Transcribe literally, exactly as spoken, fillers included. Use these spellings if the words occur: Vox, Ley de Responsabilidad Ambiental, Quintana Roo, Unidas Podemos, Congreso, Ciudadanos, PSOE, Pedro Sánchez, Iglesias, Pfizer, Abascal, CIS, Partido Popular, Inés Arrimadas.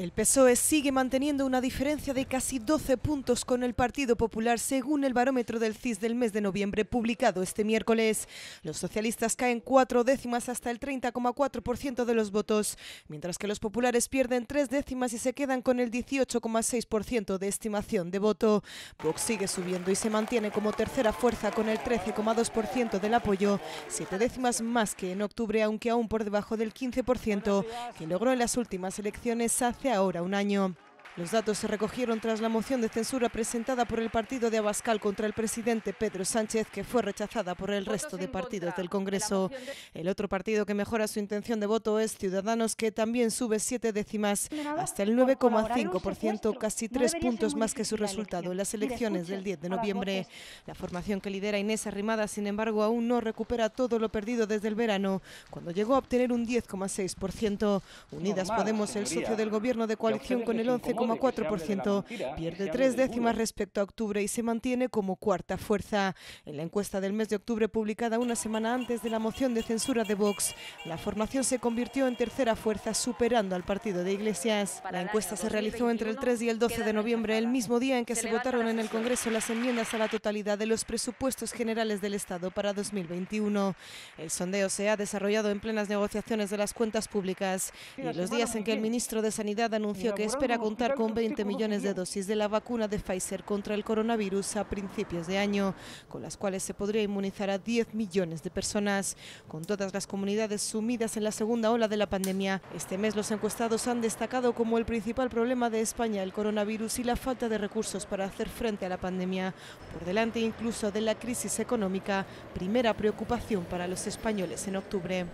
El P S O E sigue manteniendo una diferencia de casi doce puntos con el Partido Popular, según el barómetro del C I S del mes de noviembre, publicado este miércoles. Los socialistas caen cuatro décimas hasta el treinta coma cuatro por ciento de los votos, mientras que los populares pierden tres décimas y se quedan con el dieciocho coma seis por ciento de estimación de voto. Vox sigue subiendo y se mantiene como tercera fuerza con el trece coma dos por ciento del apoyo, siete décimas más que en octubre, aunque aún por debajo del quince por ciento, que logró en las últimas elecciones hace ahora un año. Los datos se recogieron tras la moción de censura presentada por el partido de Abascal contra el presidente Pedro Sánchez, que fue rechazada por el resto de partidos del Congreso. El otro partido que mejora su intención de voto es Ciudadanos, que también sube siete décimas hasta el nueve coma cinco por ciento, casi tres puntos más que su resultado en las elecciones del diez de noviembre. La formación que lidera Inés Arrimadas, sin embargo, aún no recupera todo lo perdido desde el verano, cuando llegó a obtener un diez coma seis por ciento. Unidas Podemos, el socio del gobierno de coalición con el once coma cuatro por ciento, pierde tres décimas respecto a octubre y se mantiene como cuarta fuerza. En la encuesta del mes de octubre, publicada una semana antes de la moción de censura de Vox, la formación se convirtió en tercera fuerza, superando al partido de Iglesias. La encuesta se realizó entre el tres y el doce de noviembre, el mismo día en que se votaron en el Congreso las enmiendas a la totalidad de los presupuestos generales del Estado para dos mil veintiuno. El sondeo se ha desarrollado en plenas negociaciones de las cuentas públicas y los días en que el ministro de Sanidad anunció que espera contar con veinte millones de dosis de la vacuna de Pfizer contra el coronavirus a principios de año, con las cuales se podría inmunizar a diez millones de personas. Con todas las comunidades sumidas en la segunda ola de la pandemia, este mes los encuestados han destacado como el principal problema de España el coronavirus y la falta de recursos para hacer frente a la pandemia, por delante incluso de la crisis económica, primera preocupación para los españoles en octubre.